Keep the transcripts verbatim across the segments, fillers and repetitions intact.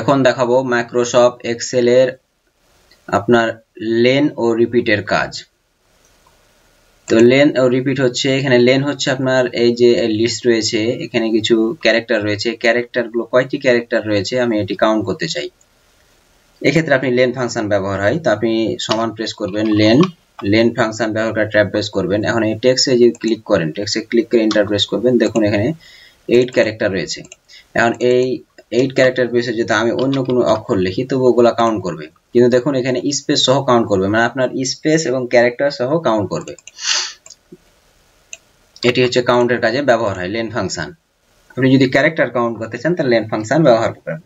এখন দেখাবো মাইক্রোসফট এক্সেলের আপনার লেন ও রিপিটের কাজ। তো লেন ও রিপিট হচ্ছে, এখানে লেন হচ্ছে আপনার এই যে লিস্ট রয়েছে, এখানে কিছু ক্যারেক্টার রয়েছে, ক্যারেক্টারগুলো কয়টি ক্যারেক্টার রয়েছে আমি এটি কাউন্ট করতে চাই। এক্ষেত্রে আপনি লেন ফাংশন ব্যবহার হয়, তো আপনি সমান প্রেস করবেন, লেন লেন ফাংশন ব্যবহার করে ট্যাব প্রেস করবেন। এখন এই টেক্সটে যদি ক্লিক করেন, টেক্সটে ক্লিক করে এন্টার প্রেস করবেন, দেখুন এখানে এইট ক্যারেক্টার রয়েছে। এখন এই এইট ক্যারেক্টার বেসে যদি আমি অন্য কোনো অক্ষর লিখি তবু ওগুলা কাউন্ট করবে, কিন্তু দেখুন এখানে স্পেস সহ কাউন্ট করবে, মানে আপনার স্পেস এবং ক্যারেক্টার সহ কাউন্ট করবে। এটি হচ্ছে কাউন্টের কাজে ব্যবহার হয় লেন ফাংশন। আপনি যদি ক্যারেক্টার কাউন্ট করতে চান তাহলে লেন ফাংশন ব্যবহার করবেন।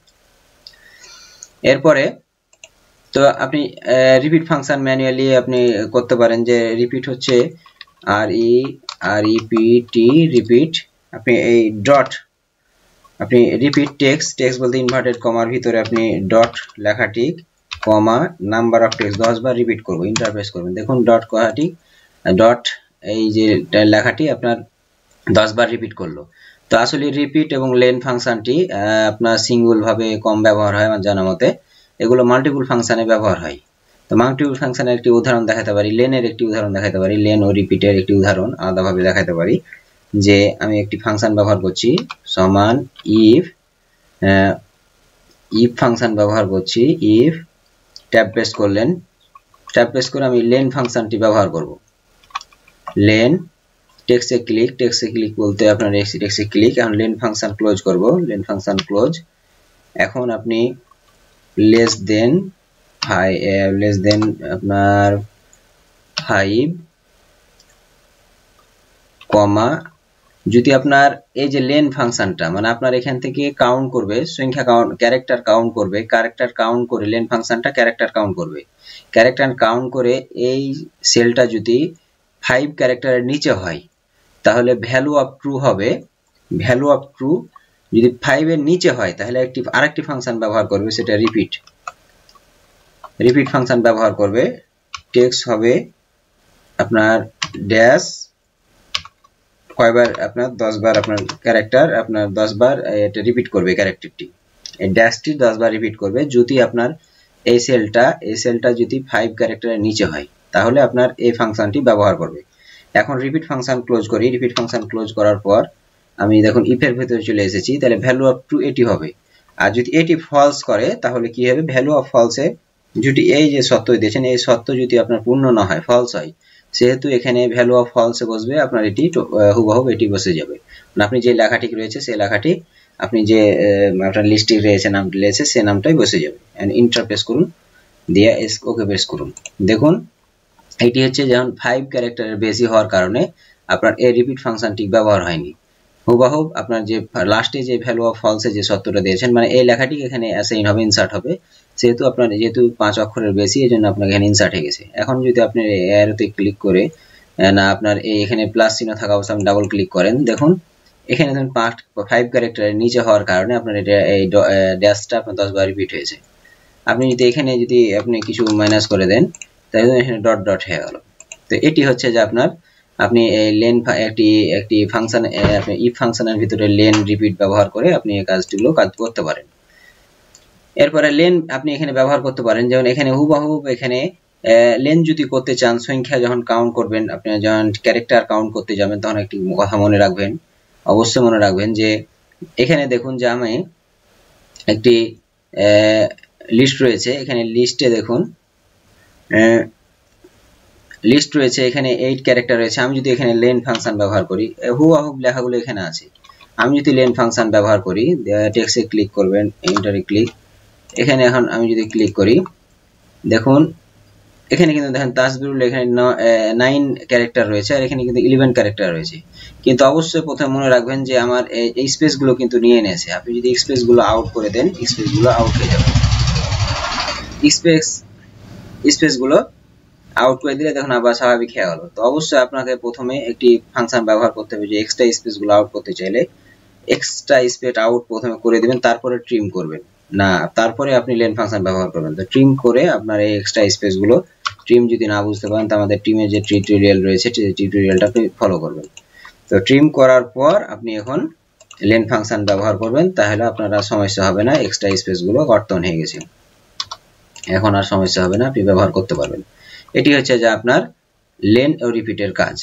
এরপরে তো আপনি রিপিট ফাংশন ম্যানুয়ালি আপনি করতে পারেন, যে রিপিট হচ্ছে আর ই আর ই পি টি রিপিট। আপনি এই ডট, আপনি রিপিট টেক্সট, টেক্সট বলতে ইনভার্টেড কমার ভিতরে আপনি ডট লেখাটি কমা নাম্বার অফ টেক্সট দশ বার রিপিট করবো, ইন্টারপ্রেস করবেন, দেখুন ডট কথাটি ডট এই যে লেখাটি আপনার দশ বার রিপিট করলো। তো আসলে রিপিট এবং লেন ফাংশনটি আপনার সিঙ্গুল ভাবে কম ব্যবহার হয় আমার জানা মতে, এগুলো মাল্টিপুল ফাংশনে ব্যবহার হয়। তো মাল্টিপুল ফাংশনের একটি উদাহরণ দেখাতে পারি, লেনের একটি উদাহরণ দেখাতে পারি, লেন ও রিপিটের একটি উদাহরণ আলাদাভাবে দেখাতে পারি। যে আমি একটি ফাংশন ব্যবহার করছি সমান ইফ, ইফ ফাংশন ব্যবহার করছি, ইফ ট্যাব প্রেস করলেন, ট্যাব প্রেস করে আমি লেন ফাংশনটি ব্যবহার করব। লেন টেক্সটে ক্লিক, টেক্সটে ক্লিক বলতে আপনার টেক্সটে ক্লিক। এখন লেন ফাংশন ক্লোজ করব, লেন ফাংশন ক্লোজ। এখন আপনি less than high, less than আপনার ফাইভ কমা, যদি আপনার এই যে লেন ফাংশনটা মানে আপনার এখান থেকে কাউন্ট করবে সংখ্যা, কাউন্ট ক্যারেক্টার কাউন্ট করবে, ক্যারেক্টার কাউন্ট করে লেন ফাংশনটা ক্যারেক্টার কাউন্ট করবে, ক্যারেক্টার কাউন্ট করে এই সেলটা যদি ফাইভ ক্যারেক্টারের নিচে হয় তাহলে ভ্যালু অফ ট্রু হবে, ভ্যালু অফ ট্রু। যদি ফাইভ এর নিচে হয় তাহলে একটি আরেকটি ফাংশন ব্যবহার করবে, সেটা রিপিট, রিপিট ফাংশন ব্যবহার করবে। টেক্সট হবে আপনার ড্যাশ কয়বার, আপনার দশ বার আপনার ক্যারেক্টার, আপনার দশ বার এটা রিপিট করবে, ক্যারেক্টারটি এই ড্যাশটি দশ বার রিপিট করবে। যদি আপনার এই সেলটা এই সেলটা যদি ফাইভ ক্যারেক্টারের নিচে হয় তাহলে আপনার এই ফাংশনটি ব্যবহার করবে। এখন রিপিট ফাংশন ক্লোজ করি, রিপিট ফাংশন ক্লোজ করার পর আমি দেখুন ইফের ভিতরে চলে এসেছি, তাহলে ভ্যালু অফ ট্রু এটি হবে। আর যদি এটি ফলস করে তাহলে কি হবে, ভ্যালু অফ ফলসে যদি এই যে সত্য দিয়েছেন এই সত্য যদি আপনার পূর্ণ না হয়, ফলস হয়, সেহেতু এখানে ভ্যালু অফ ফলসে বসবে আপনার, এটি হুবহু এটি বসে যাবে। আপনি যে লেখাটি রয়েছে সেই লেখাটি, আপনি যে আপনার লিস্টটি রয়েছে নামটি রয়েছে সেই নামটাই বসে যাবে। ইন্টার প্রেস করুন, দিয়ে ওকে প্রেস করুন, দেখুন এটি হচ্ছে যেমন ফাইভ ক্যারেক্টারের বেশি হওয়ার কারণে আপনার এই রিপিট ফাংশনটি ব্যবহার হয়নি। হুবহু আপনার যে লাস্টে যে ভ্যালু অফ ফলসে যে সত্যটা দিয়েছেন মানে এই লেখাটি এখানে অ্যাসাইন হবে, ইনসার্ট হবে, সেহেতু আপনার যেহেতু পাঁচ অক্ষরের বেশি এই জন্য আপনার এখানে ইনসার্ট হয়ে গেছে। এখন যদি আপনি অ্যারোতে ক্লিক করে না আপনার এখানে প্লাস চিহ্ন থাকা অবস্থা আপনি ডাবল ক্লিক করেন, দেখুন এখানে ধরুন পাঁচ ফাইভ ক্যারেক্টারের নিচে হওয়ার কারণে আপনার এটা এই ড্যাশটা আপনার দশ বার রিপিট হয়েছে। আপনি যদি এখানে যদি আপনি কিছু মাইনাস করে দেন তাহলে এখানে ডট ডট হয়ে গেল। তো এটি হচ্ছে যে আপনার আপনি এই লেন একটি একটি ফাংশন, আপনি ইফ ফাংশনের ভিতরে লেন রিপিট ব্যবহার করে আপনি এই কাজগুলো কাজ করতে পারেন। এরপরে লেন আপনি এখানে ব্যবহার করতে পারেন, যেমন এখানে হুবহু এখানে লেন যদি করতে চান, সংখ্যা যখন কাউন্ট করবেন, আপনি যখন ক্যারেক্টার কাউন্ট করতে যাবেন তখন একটি কথা মনে রাখবেন, অবশ্যই মনে রাখবেন যে এখানে দেখুন যে আমি একটি লিস্ট রয়েছে, এখানে লিস্টে দেখুন লিস্ট রয়েছে, এখানে এইট ক্যারেক্টার রয়েছে। আমি যদি এখানে লেন ফাংশন ব্যবহার করি, হুবহু লেখাগুলো এখানে আছে, আমি যদি লেন ফাংশন ব্যবহার করি, টেক্সটে ক্লিক করবেন, এন্টারে ক্লিক, এখানে এখন আমি যদি ক্লিক করি দেখুন এখানে কিন্তু দেখেন তাসবিরুল এখানে নাইন ক্যারেক্টার রয়েছে আর এখানে কিন্তু ইলেভেন ক্যারেক্টার রয়েছে। কিন্তু অবশ্যই প্রথমে মনে রাখবেন যে আমার এই স্পেসগুলো কিন্তু নিয়ে নিয়েছে, আপনি যদি স্পেসগুলো আউট করে দেন স্পেসগুলো আউট হয়ে যাবে। স্পেস স্পেসগুলো আউট করে দিলে দেখুন আবার স্বাভাবিক হয়ে গেল। তো অবশ্যই আপনাকে প্রথমে একটি ফাংশন ব্যবহার করতে হবে, যে এক্সট্রা স্পেসগুলো আউট করতে চাইলে এক্সট্রা স্পেস আউট প্রথমে করে দেবেন, তারপরে ট্রিম করবেন না, তারপরে আপনি লেন ফাংশন ব্যবহার করবেন। তো ট্রিম করে আপনার এই এক্সট্রা স্পেসগুলো, ট্রিম যদি না বুঝতে পারেন তো আমাদের টিমের যে টিউটোরিয়াল রয়েছে টিউটোরিয়ালটা আপনি ফলো করবেন। তো ট্রিম করার পর আপনি এখন লেন ফাংশন ব্যবহার করবেন তাহলে আপনারা সমস্যা হবে না, এক্সট্রা স্পেস গুলো গর্তন হয়ে গেছে, এখন আর সমস্যা হবে না, আপনি ব্যবহার করতে পারবেন। এটি হচ্ছে যে আপনার লেন ও রিপিটের কাজ।